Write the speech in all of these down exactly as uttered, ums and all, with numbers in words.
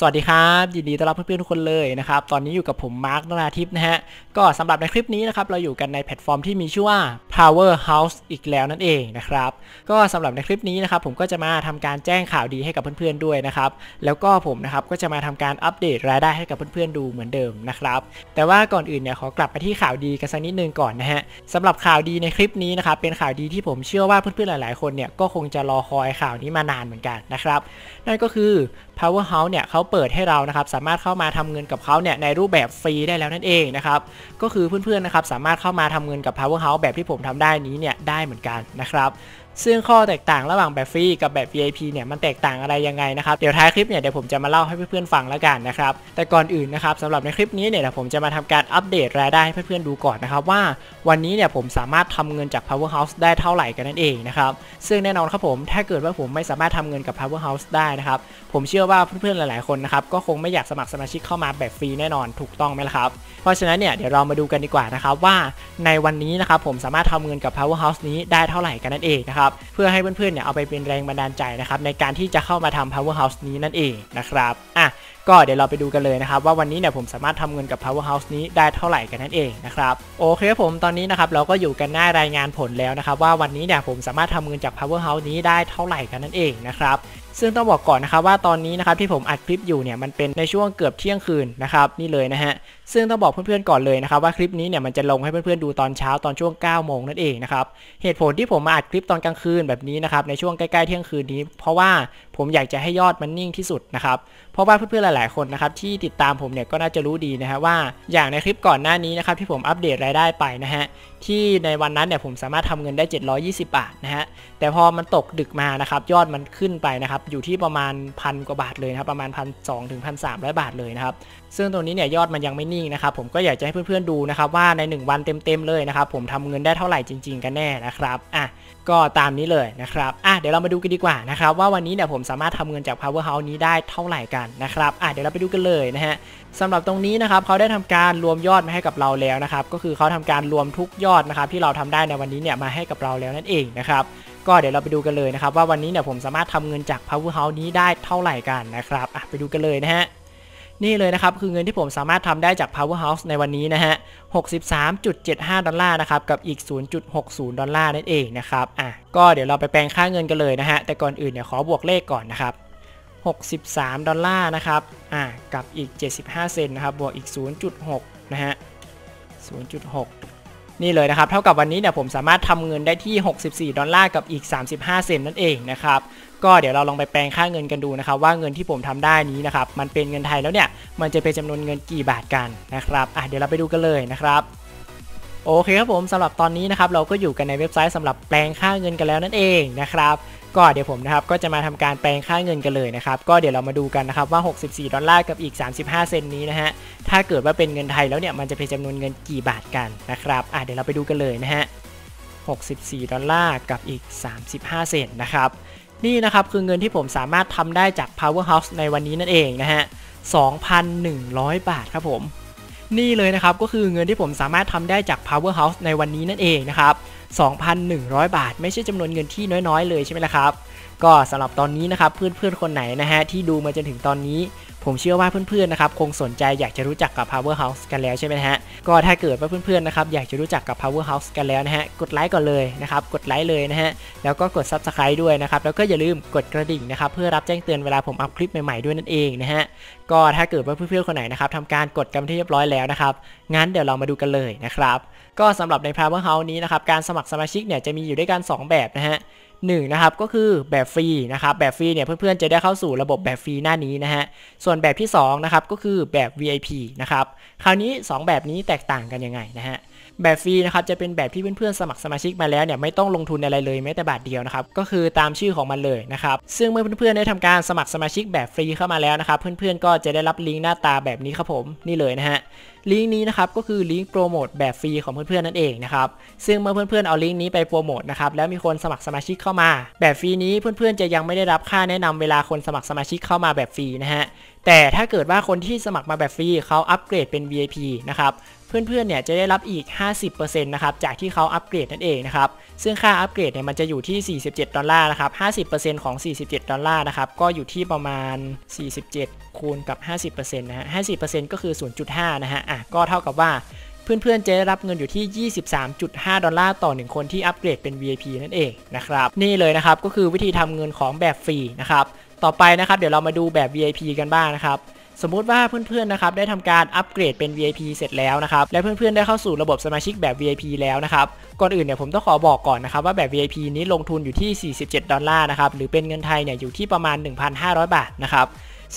สวัสดีครับยินดีต้อนรับเพื่อนๆทุกคนเลยนะครับตอนนี้อยู่กับผมมาร์คนราทิพย์นะฮะก็สำหรับในคลิปนี้นะครับเราอยู่กันในแพลตฟอร์มที่มีชื่อว่า Powerhouse อีกแล้วนั่นเองนะครับก็สำหรับในคลิปนี้นะครับผมก็จะมาทำการแจ้งข่าวดีให้กับเพื่อนๆด้วยนะครับแล้วก็ผมนะครับก็จะมาทำการอัปเดตรายได้ให้กับเพื่อนๆดูเหมือนเดิมนะครับแต่ว่าก่อนอื่นเนี่ยขอกลับไปที่ข่าวดีกันสักนิดนึงก่อนนะฮะสำหรับข่าวดีในคลิปนี้นะครับเป็นข่าวดีที่ผมเชื่อว่าเพื่อนๆหลายๆคนเนี่ยก็คงจะรอคอยข่าวนี้มานานเหมือนกันนะครับนั่นก็คือ Powerhouse เนี่ยเขาเปิดให้เรานะครับสามารถเข้ามาทำเงินกับเขาเนี่ยในรูปแบบฟรีได้แล้วนั่นเองนะครับก็คือเพื่อนๆนะครับสามารถเข้ามาทำเงินกับ Powerhouse แบบที่ผมทำได้นี้เนี่ยได้เหมือนกันนะครับซึ่งข้อแตกต่างระหว่างแบบฟรีกับแบบ วี ไอ พี เนี่ยมันแตกต่างอะไรยังไงนะครับเดี๋ยวท้ายคลิปเนี่ยเดี๋ยวผมจะมาเล่าให้เพื่อนๆฟังแล้วกันนะครับแต่ก่อนอื่นนะครับสำหรับในคลิปนี้เนี่ยผมจะมาทำการอัปเดตรายได้ให้เพื่อนๆดูก่อนนะครับว่าวันนี้เนี่ยผมสามารถทำเงินจาก Powerhouse ได้เท่าไหร่กันนั่นเองนะครับซึ่งแน่นอนครับผมถ้าเกิดว่าผมไม่สามารถทำเงินกับ Powerhouse ได้นะครับผมเชื่อว่าเพื่อนๆหลายๆคนนะครับก็คงไม่อยากสมัครสมาชิกเข้ามาแบบฟรีแน่นอนถูกต้องไหมครับเพราะฉะนั้นเนี่ยเดี๋ยวเรามาดูกันดีกว่านะครับว่าในวันนี้นะครับผมสามารถทำเงินกับ Powerhouse นี้ได้เท่าไหร่กันนั่นเองนะครับเพื่อให้เพื่อนๆเนี่ยเอาไปเป็นแรงบันดาลใจนะครับในการที่จะเข้ามาทำ Powerhouse นี้นั่นเองนะครับอ่ะก็เดี๋ยวเราไปดูกันเลยนะครับว่าวันนี้เนี่ยผมสามารถทำเงินกับ Powerhouse นี้ได้เท่าไหร่กันนั่นเองนะครับโอเคครับผมตอนนี้นะครับเราก็อยู่กันหน้ารายงานผลแล้วนะครับว่าวันนี้เนี่ยผมสามารถทำเงินจาก Powerhouse นี้ได้เท่าไหร่กันนั่นเองนะครับซึ่งต้องบอกก่อนนะครับว่าตอนนี้นะครับที่ผมอัดคลิปอยู่เนี่ยมันเป็นในช่วงเกือบเที่ยงคืนนะครับนี่เลยนะฮะซึ่งต้องบอกเพื่อนๆก่อนเลยนะครับว่าคลิปนี้เนี่ยมันจะลงให้เพื่อนๆดูตอนเช้าตอนช่วงเก้าโมงนั่นเองนะครับเหตุผลที่ผมมาอัดคลิปตอนกลางคืนแบบนี้นะครับในช่วงใกล้ๆเที่ยงคืนนี้เพราะว่าผมอยากจะให้ยอดมันนิ่งที่สุดนะครับเพราะว่าเพื่อนๆหลายๆคนนะครับที่ติดตามผมเนี่ยก็น่าจะรู้ดีนะฮะว่าอย่างในคลิปก่อนหน้านี้นะครับที่ผมอัปเดตรายได้ไปนะฮะที่ในวันนั้นเนี่ยผมสามารถทำเงินได้เจ็ดร้อยยี่สิบบาทนะฮะแต่พอมันตกดึกมานะครับยอดมันขึ้นไปนะครับอยู่ที่ประมาณพันกว่าบาทเลยนะครับประมาณพันสองถึงพันสามร้อยบาทเลยนะครับซึ่งตรงนี้เนี่ยยอดมันยังไม่นิ่งนะครับผมก็อยากจะให้เพื่อนๆดูนะครับว่าในหนึ่งวันเต็มๆเลยนะครับผมทำเงินได้เท่าไหร่จริงๆกันแน่นะครับอ่ะก็ตามนี้เลยนะครับอ่ะเดี๋ยวเรามาดูกันดีกว่านะครับว่าวันนี้เนี่ยผมสามารถทำเงินจาก Powerhouse นี้ได้เท่าไหร่กันนะครับอ่ะเดี๋ยวเราไปดูกันเลยนะฮะสำหรับตรงนี้นะครับเขาได้ทำการรวมยอดมาให้กับเราแล้วนะครับก็คือเขาทำการรวมทุกยอดนะครับที่เราทำได้ในวันนี้เนี่ยมาให้กับเราแล้วนั่นเองนะครับก็เดี๋ยวเราไปดูกันเลยนะครับว่าวันนี้เนี่ยผมสามารถทำเงินจาก Powerhouse นี้ได้เท่าไหร่กันนะครับอ่ะไปดูกันเลยนะฮะนี่เลยนะครับคือเงินที่ผมสามารถทำได้จาก Powerhouse ในวันนี้นะฮะ หกสิบสามจุดเจ็ดห้า ดอลลาร์นะครับกับอีก ศูนย์จุดหกศูนย์ ดอลลาร์นั่นเองนะครับอ่ะก็เดี๋ยวเราไปแปลงค่าเงินกันเลยนะฮะแต่ก่อนอื่นเนี่ยขอบวกเลขก่อนนะครับหกสิบสาม ดอลลาร์นะครับอ่ะกับอีกเจ็ดสิบห้าเซนต์นะครับบวกอีก ศูนย์จุดหก นะฮะ ศูนย์จุดหกนี่เลยนะครับเท่ากับวันนี้เนี่ยผมสามารถทำเงินได้ที่หกสิบสี่ดอลลาร์กับอีกสามสิบห้าเซนต์นั่นเองนะครับก็เดี๋ยวเราลองไปแปลงค่าเงินกันดูนะครับว่าเงินที่ผมทำได้นี้นะครับมันเป็นเงินไทยแล้วเนี่ยมันจะเป็นจำนวนเงินกี่บาทกันนะครับอ่ะเดี๋ยวเราไปดูกันเลยนะครับโอเคครับผมสำหรับตอนนี้นะครับเราก็อยู่กันในเว็บไซต์สำหรับแปลงค่าเงินกันแล้วนั่นเองนะครับก็เดี๋ยวผมนะครับก็จะมาทำการแปลงค่าเงินกันเลยนะครับก็เดี๋ยวเรามาดูกันนะครับว่าหกสิบสี่ดอลลาร์กับอีกสามสิบห้าเซนต์นี้นะฮะถ้าเกิดว่าเป็นเงินไทยแล้วเนี่ยมันจะเป็นจำนวนเงินกี่บาทกันนะครับอ่ะเดี๋ยวเราไปดูกันเลยนะฮะหกสิบสี่ดอลลาร์กับอีกสามสิบห้าเซนต์นะครับนี่นะครับคือเงินที่ผมสามารถทำได้จาก Powerhouse ในวันนี้นั่นเองนะฮะ สองพันหนึ่งร้อย บาทครับผมนี่เลยนะครับก็คือเงินที่ผมสามารถทำได้จาก Powerhouse ในวันนี้นั่นเองนะครับ สองพันหนึ่งร้อย บาทไม่ใช่จำนวนเงินที่น้อยๆเลยใช่ไหมล่ะครับก็สำหรับตอนนี้นะครับเพื่อนๆคนไหนนะฮะที่ดูมาจนถึงตอนนี้ผมเชื่อว่าเพื่อนๆนะครับคงสนใจอยากจะรู้จักกับ Powerhouse กันแล้วใช่ไหมฮะก็ถ้าเกิดว่าเพื่อนๆนะครับอยากจะรู้จักกับ Powerhouse กันแล้วนะฮะกดไลค์ก่อนเลยนะครับกดไลค์เลยนะฮะแล้วก็กด Subscribe ด้วยนะครับแล้วก็อย่าลืมกดกระดิ่งนะครับเพื่อรับแจ้งเตือนเวลาผมอัพคลิปใหม่ๆด้วยนั่นเองนะฮะก็ถ้าเกิดว่าเพื่อนๆคนไหนนะครับทำการกดกันที่เรียบร้อยแล้วนะครับงั้นเดี๋ยวเรามาดูกันเลยนะครับก็สำหรับใน Powerhouse นี้นะครับการสมัครสมาชิกเนี่ยจะมีอยู่ด้วยกันสองแบบนะฮะหนึ่งนะครับก็คือแบบฟรีนะครับแบบฟรีเนี่ยเพื่อนๆจะได้เข้าสู่ระบบแบบฟรีหน้านี้นะฮะส่วนแบบที่สองนะครับก็คือแบบ วี ไอ พี นะครับคราวนี้สองแบบนี้แตกต่างกันยังไงนะฮะแบบฟรีนะครับจะเป็นแบบที่เพื่อนๆสมัครสมาชิกมาแล้วเนี่ยไม่ต้องลงทุนอะไรเลยแม้แต่บาทเดียวนะครับก็คือตามชื่อของมันเลยนะครับซึ่งเมื่อเพื่อนๆได้ทำการสมัครสมาชิกแบบฟรีเข้ามาแล้วนะครับเพื่อนๆก็จะได้รับลิงก์หน้าตาแบบนี้ครับผมนี่เลยนะฮะลิงก์นี้นะครับก็คือลิงก์โปรโมทแบบฟรีของเพื่อนๆนั่นเองนะครับซึ่งเมื่อเพื่อนๆเอาลิงก์นี้ไปโปรโมทนะครับแล้วมีคนสมัครสมาชิกเข้ามาแบบฟรีนี้เพื่อนๆจะยังไม่ได้รับค่าแนะนำเวลาคนสมัครสมาชิกเข้ามาแบบฟรีนะฮะแต่ถ้าเกิดว่าคนที่สมัครมาแบบฟรีเขาอัปเกรดเป็น วี ไอ พี นะครับ เพื่อนๆเนี่ยจะได้รับอีก ห้าสิบเปอร์เซ็นต์ นะครับจากที่เขาอัปเกรดนั่นเองนะครับซึ่งค่าอัปเกรดเนี่ยมันจะอยู่ที่สี่สิบเจ็ดดอลลาร์นะครับ ห้าสิบเปอร์เซ็นต์ ของสี่สิบเจ็ดดอลลาร์นะครับก็อยู่ที่ประมาณสี่สิบเจ็ดคูณกับ ห้าสิบเปอร์เซ็นต์ นะฮะ ห้าสิบเปอร์เซ็นต์ ก็คือ ศูนย์จุดห้า นะฮะอ่ะก็เท่ากับว่าเพื่อนๆจะได้รับเงินอยู่ที่ ยี่สิบสามจุดห้า ดอลลาร์ต่อหนึ่งคนที่อัปเกรดเป็น วี ไอ พี นั่นเองนะครับนี่เลยนะครับก็คือวิธีทำเงินของแบบฟรีนะครับต่อไปนะครับเดี๋ยวเรามาดูแบบ วี ไอ พี กันบ้างนะครับสมมุติว่าเพื่อนๆนะครับได้ทำการอัปเกรดเป็น วี ไอ พี เสร็จแล้วนะครับและเพื่อนๆได้เข้าสู่ระบบสมาชิกแบบ วี ไอ พี แล้วนะครับก่อนอื่นเนี่ยผมต้องขอบอกก่อนนะครับว่าแบบ วี ไอ พี นี้ลงทุนอยู่ที่สี่สิบเจ็ดดอลลาร์นะครับหรือเป็นเงินไทยเนี่ยอยู่ที่ประมาณ หนึ่งพันห้าร้อย บาทนะครับ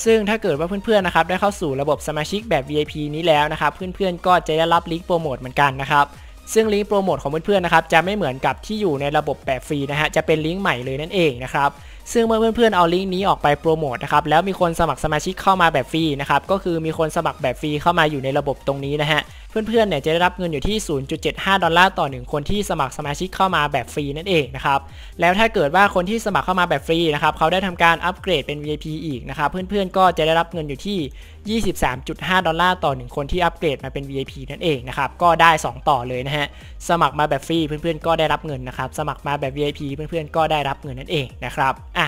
ซึ่งถ้าเกิดว่าเพื่อนๆนะครับได้เข้าสู่ระบบสมาชิกแบบ วี ไอ พี นี้แล้วนะครับเพื่อนๆก็จะได้รับลิงก์โปรโมทเหมือนกันนะครับซึ่งลิงก์โปรโมทของเพื่อนๆนะครับจะไม่เหมือนกับที่อยู่ในระบบแบบฟรีนะฮะจะเป็นลิงก์ใหม่เลยนั่นเองนะครับซึ่งเมื่อเพื่อนๆเอาลิงก์นี้ออกไปโปรโมทนะครับแล้วมีคนสมัครสมาชิกเข้ามาแบบฟรีนะครับก็คือมีคนสมัครแบบฟรีเข้ามาอยู่ในระบบตรงนี้นะฮะเพื่อนๆเนี่ยจะได้รับเงินอยู่ที่ ศูนย์จุดเจ็ดห้า ดอลลาร์ต่อหนึ่งคนที่สมัครสมาชิกเข้ามาแบบฟรีนั่นเองนะครับแล้วถ้าเกิดว่าคนที่สมัครเข้ามาแบบฟรีนะครับเขาได้ทำการอัปเกรดเป็น วี ไอ พี อีกนะครับเพื่อนๆก็จะได้รับเงินอยู่ที่ ยี่สิบสามจุดห้า ดอลลาร์ต่อหนึ่งคนที่อัปเกรดมาเป็น วี ไอ พี นั่นเองนะครับก็ได้สองต่อเลยนะฮะสมัครมาแบบฟรีเพื่อนๆก็ได้รับเงินนะครับสมัครมาแบบ วี ไอ พี เพื่อนๆก็ได้รับเงินนั่นเองนะครับอ่ะ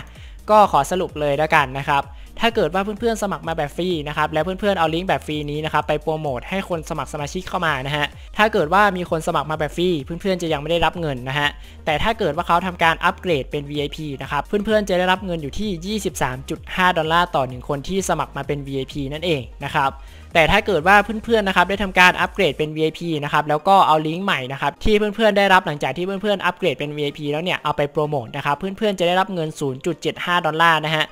ก็ขอสรุปเลยแล้วกันนะครับถ้าเกิดว่าเพื่อนๆสมัครมาแบบฟรีนะครับแล้วเพื่อนๆเอาลิงก์แบบฟรีนี้นะครับไปโปรโมทให้คนสมัครสมาชิกเข้ามานะฮะถ้าเกิดว่ามีคนสมัครมาแบบฟรีเพื่อนๆจะยังไม่ได้รับเงินนะฮะแต่ถ้าเกิดว่าเขาทำการอัปเกรดเป็น วี ไอ พี นะครับเพื่อนๆจะได้รับเงินอยู่ที่ ยี่สิบสามจุดห้า ดอลลาร์ต่อหนึ่งคนที่สมัครมาเป็น วี ไอ พี นั่นเองนะครับแต่ถ้าเกิดว่าเพื่อนๆนะครับได้ทำการอัปเกรดเป็น วี ไอ พี นะครับแล้วก็เอาลิงก์ใหม่นะครับที่เพื่อนๆได้รับหลังจากที่เพื่อนๆอัปเกรดเป็น วี ไอ พี แล้วเนี่ยเอาไปโปรโมทนะครับเพื่อนๆจะได้รับเงิน ศูนย์จุดเจ็ดห้า ดอลลาร์นะฮะ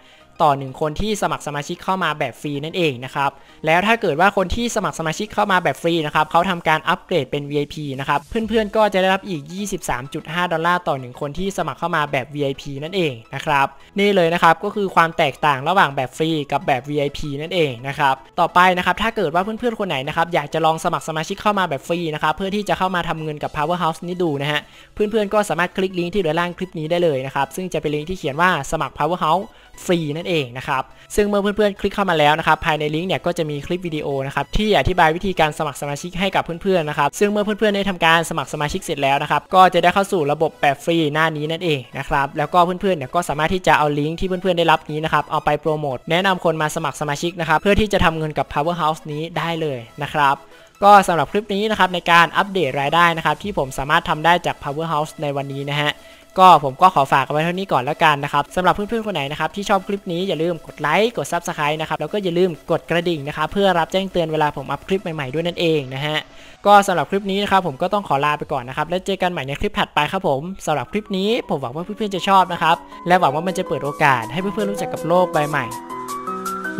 ต่อหนึ่งคนที่สมัครสมาชิกเข้ามาแบบฟรีนั่นเองนะครับแล้วถ้าเกิดว่าคนที่สมัครสมาชิกเข้ามาแบบฟรีนะครับเขาทำการอัปเกรดเป็น วี ไอ พี นะครับเพื่อนๆก็จะได้รับอีก ยี่สิบสามจุดห้า ดอลลาร์ต่อหนึ่งคนที่สมัครเข้ามาแบบ วี ไอ พี นั่นเองนะครับนี่เลยนะครับก็คือความแตกต่างระหว่างแบบฟรีกับแบบ วี ไอ พี นั่นเองนะครับต่อไปนะครับถ้าเกิดว่าเพื่อนๆคนไหนนะครับอยากจะลองสมัครสมาชิกเข้ามาแบบฟรีนะครับเพื่อที่จะเข้ามาทำเงินกับ Powerhouse นี้ดูนะฮะเพื่อนๆก็สามารถคลิกลิงก์ที่ด้านล่างคลิปนี้ได้เลยนะครับซึ่งจะเป็นลิงก์ที่เขียนว่าสมัคร Powerhouse ฟรีนั่นเองนะครับซึ่งเมื่อเพื่อนๆคลิกเข้ามาแล้วนะครับภายในลิงก์เนี่ยก็จะมีคลิปวิดีโอนะครับที่อธิบายวิธีการสมัครสมาชิกให้กับเพื่อนๆนะครับซึ่งเมื่อเพื่อนๆได้ทำการสมัครสมาชิกเสร็จแล้วนะครับก็จะได้เข้าสู่ระบบแบบฟรีหน้านี้นั่นเองนะครับแล้วก็เพื่อนๆเนี่ยก็สามารถที่จะเอาลิงก์ที่เพื่อนๆได้รับนี้นะครับเอาไปโปรโมทแนะนำคนมาสมัครสมาชิกนะครับเพื่อที่จะทำเงินกับ Powerhouse นี้ได้เลยนะครับก็สำหรับคลิปนี้นะครับในการอัปเดตรายได้นะครับที่ผมสามารถทำได้จาก Powerhouse ในวันนี้นะฮะก็ผมก็ขอฝากเอาไว้เท่านี้ก่อนแล้วกันนะครับสำหรับเพื่อนๆคนไหนนะครับที่ชอบคลิปนี้อย่าลืมกดไลค์กด ซับสไครบ์ นะครับแล้วก็อย่าลืมกดกระดิ่งนะครับเพื่อรับแจ้งเตือนเวลาผมอัพคลิปใหม่ๆด้วยนั่นเองนะฮะก็สำหรับคลิปนี้นะครับผมก็ต้องขอลาไปก่อนนะครับแล้วเจอกันใหม่ในคลิปถัดไปครับผมสำหรับคลิปนี้ผมหวังว่าเพื่อนๆจะชอบนะครับและหวังว่ามันจะเปิดโอกาสให้เพื่อนๆรู้จักกับโลกใบใหม่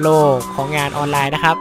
โลกของงานออนไลน์นะครับ